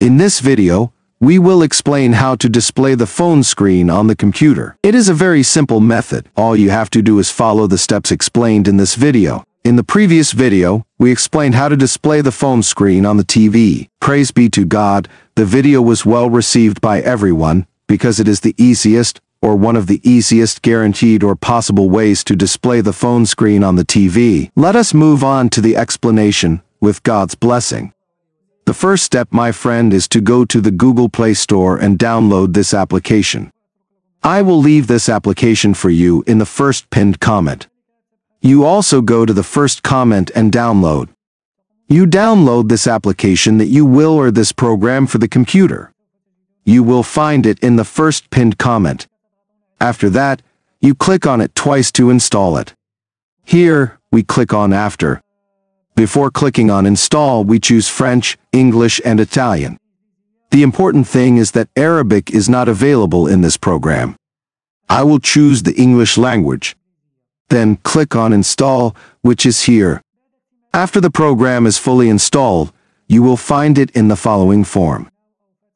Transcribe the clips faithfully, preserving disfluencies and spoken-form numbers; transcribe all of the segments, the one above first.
In this video, we will explain how to display the phone screen on the computer. It is a very simple method. All you have to do is follow the steps explained in this video. In the previous video, we explained how to display the phone screen on the T V. Praise be to God, the video was well received by everyone, because it is the easiest, or one of the easiest guaranteed or possible ways to display the phone screen on the T V. Let us move on to the explanation, with God's blessing. The first step, my friend, is to go to the Google Play Store and download this application. I will leave this application for you in the first pinned comment. You also go to the first comment and download. You download this application that you will or this program for the computer. You will find it in the first pinned comment. After that, you click on it twice to install it. Here, we click on After. Before clicking on Install, we choose French, English, and Italian. The important thing is that Arabic is not available in this program. I will choose the English language. Then click on Install, which is here. After the program is fully installed, you will find it in the following form.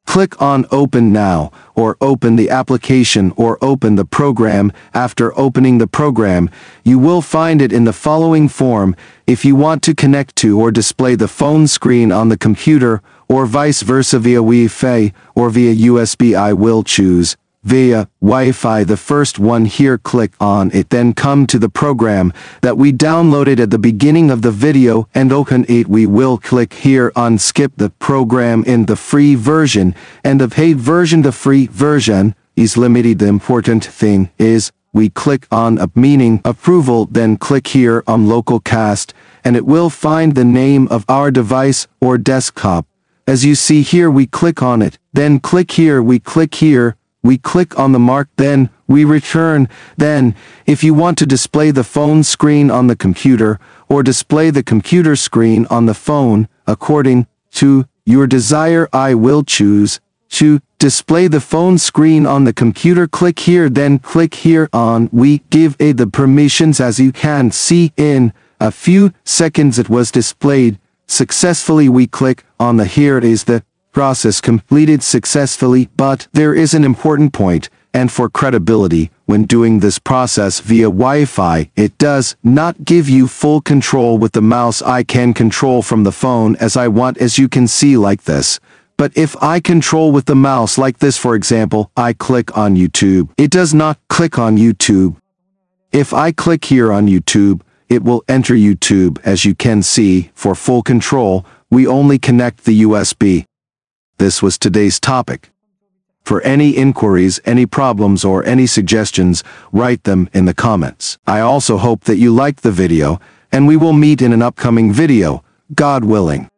Click on Open Now, or open the application or open the program. After opening the program, you will find it in the following form. If you want to connect to or display the phone screen on the computer, or vice versa via Wi-Fi or via U S B, I will choose via Wi-Fi, the first one here. Click on it, then come to the program that we downloaded at the beginning of the video and open it. We will click here on Skip the program in the free version and the paid version. The free version is limited. The important thing is we click on Up, meaning approval, then click here on Localcast, and it will find the name of our device or desktop. As you see here, we click on it, then click here, we click here, we click on the mark, then we return. Then, if you want to display the phone screen on the computer, or display the computer screen on the phone, according to your desire, I will choose to display the phone screen on the computer. Click here, then click here on We give it the permissions. As you can see, in a few seconds it was displayed successfully. We click on the here. It is the process completed successfully, but there is an important point, and for credibility, when doing this process via Wi-Fi, it does not give you full control with the mouse. I can control from the phone as I want, as you can see, like this. But if I control with the mouse like this, for example, I click on YouTube, it does not click on YouTube. If I click here on YouTube, it will enter YouTube. As you can see, for full control, we only connect the U S B. This was today's topic. For any inquiries, any problems, or any suggestions, write them in the comments. I also hope that you liked the video, and we will meet in an upcoming video, God willing.